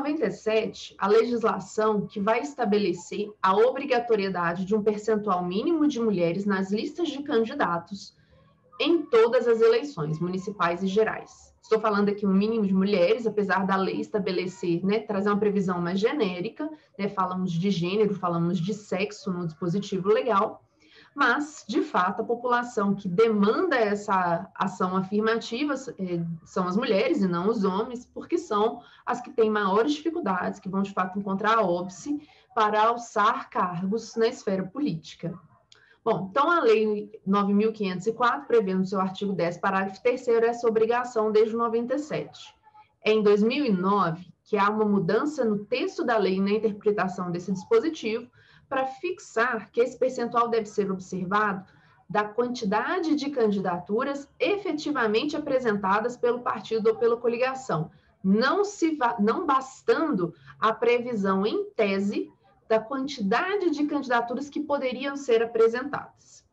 97, a legislação que vai estabelecer a obrigatoriedade de um percentual mínimo de mulheres nas listas de candidatos em todas as eleições municipais e gerais. Estou falando aqui um mínimo de mulheres, apesar da lei estabelecer, né, trazer uma previsão mais genérica, né, falamos de gênero, falamos de sexo no dispositivo legal, mas, de fato, a população que demanda essa ação afirmativa são as mulheres e não os homens, porque são as que têm maiores dificuldades, que vão, de fato, encontrar a óbice para alçar cargos na esfera política. Bom, então a Lei 9.504 prevê no seu artigo 10, parágrafo 3º, essa obrigação desde 97. É em 2009 que há uma mudança no texto da lei e na interpretação desse dispositivo, para fixar que esse percentual deve ser observado da quantidade de candidaturas efetivamente apresentadas pelo partido ou pela coligação, não bastando a previsão em tese da quantidade de candidaturas que poderiam ser apresentadas.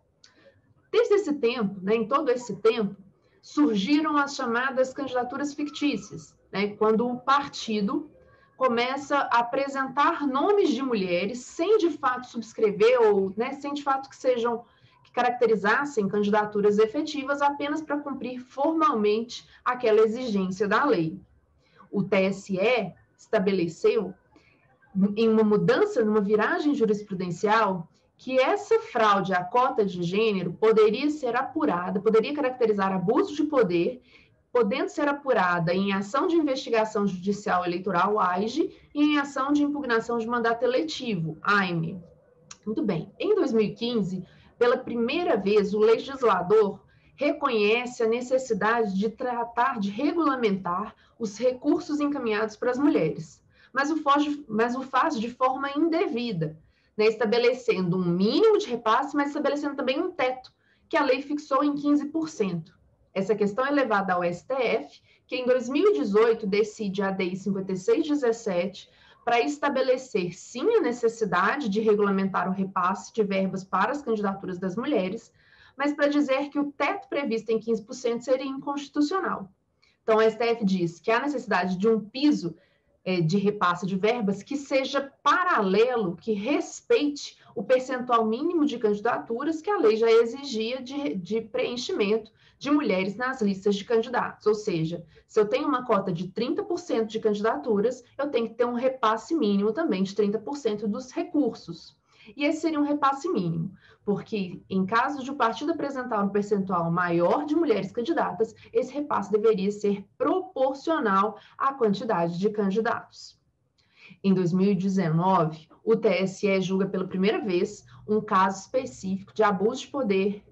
Desde esse tempo, né, em todo esse tempo, surgiram as chamadas candidaturas fictícias, né, quando o partido começa a apresentar nomes de mulheres sem de fato subscrever ou, né, sem de fato que caracterizassem candidaturas efetivas apenas para cumprir formalmente aquela exigência da lei. O TSE estabeleceu, em uma mudança, numa viragem jurisprudencial, que essa fraude à cota de gênero poderia ser apurada, poderia caracterizar abuso de poder, podendo ser apurada em ação de investigação judicial eleitoral, AIJE, e em ação de impugnação de mandato eletivo, AIME. Muito bem, em 2015, pela primeira vez, o legislador reconhece a necessidade de tratar, de regulamentar os recursos encaminhados para as mulheres, mas o faz de forma indevida, né, estabelecendo um mínimo de repasse, mas estabelecendo também um teto, que a lei fixou em 15%. Essa questão é levada ao STF, que em 2018 decide a ADI 5617 para estabelecer, sim, a necessidade de regulamentar o repasse de verbas para as candidaturas das mulheres, mas para dizer que o teto previsto em 15% seria inconstitucional. Então, o STF diz que há necessidade de um piso de repasse de verbas que seja paralelo, que respeite o percentual mínimo de candidaturas que a lei já exigia de preenchimento de mulheres nas listas de candidatos, ou seja, se eu tenho uma cota de 30% de candidaturas, eu tenho que ter um repasse mínimo também de 30% dos recursos. E esse seria um repasse mínimo, porque em caso de o partido apresentar um percentual maior de mulheres candidatas, esse repasse deveria ser proporcional à quantidade de candidatos. Em 2019, o TSE julga pela primeira vez um caso específico de abuso de poder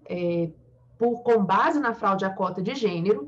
com base na fraude à cota de gênero,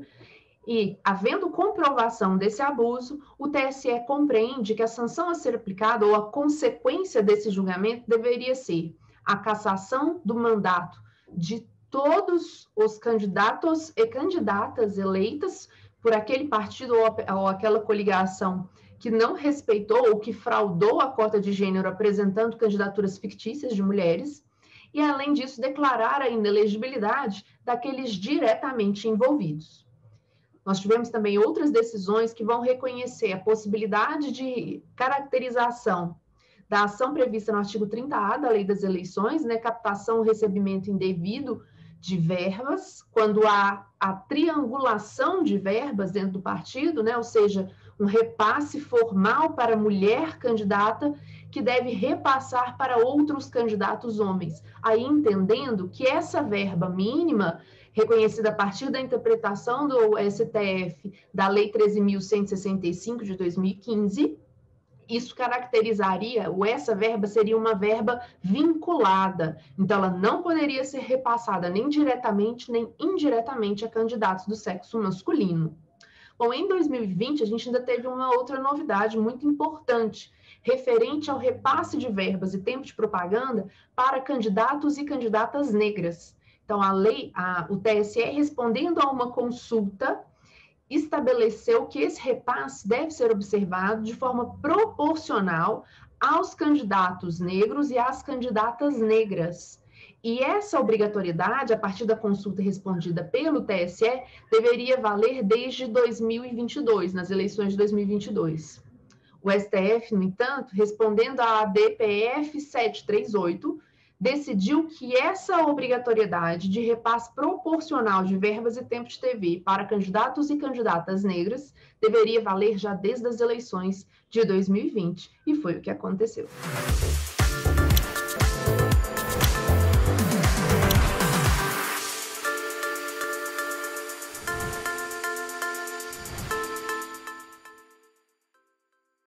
e, havendo comprovação desse abuso, o TSE compreende que a sanção a ser aplicada ou a consequência desse julgamento deveria ser a cassação do mandato de todos os candidatos e candidatas eleitas por aquele partido ou aquela coligação que não respeitou ou que fraudou a cota de gênero apresentando candidaturas fictícias de mulheres, e, além disso, declarar a inelegibilidade daqueles diretamente envolvidos. Nós tivemos também outras decisões que vão reconhecer a possibilidade de caracterização da ação prevista no artigo 30A da Lei das Eleições, né, captação ou recebimento indevido de verbas, quando há a triangulação de verbas dentro do partido, né, ou seja, um repasse formal para mulher candidata que deve repassar para outros candidatos homens, aí entendendo que essa verba mínima, reconhecida a partir da interpretação do STF da Lei 13.165 de 2015, isso caracterizaria, ou essa verba seria uma verba vinculada, então ela não poderia ser repassada nem diretamente nem indiretamente a candidatos do sexo masculino. Bom, em 2020 a gente ainda teve uma outra novidade muito importante, referente ao repasse de verbas e tempo de propaganda para candidatos e candidatas negras. Então, a lei, o TSE, respondendo a uma consulta, estabeleceu que esse repasse deve ser observado de forma proporcional aos candidatos negros e às candidatas negras. E essa obrigatoriedade, a partir da consulta respondida pelo TSE, deveria valer desde 2022, nas eleições de 2022. O STF, no entanto, respondendo à ADPF 738, decidiu que essa obrigatoriedade de repasse proporcional de verbas e tempo de TV para candidatos e candidatas negras deveria valer já desde as eleições de 2020, e foi o que aconteceu.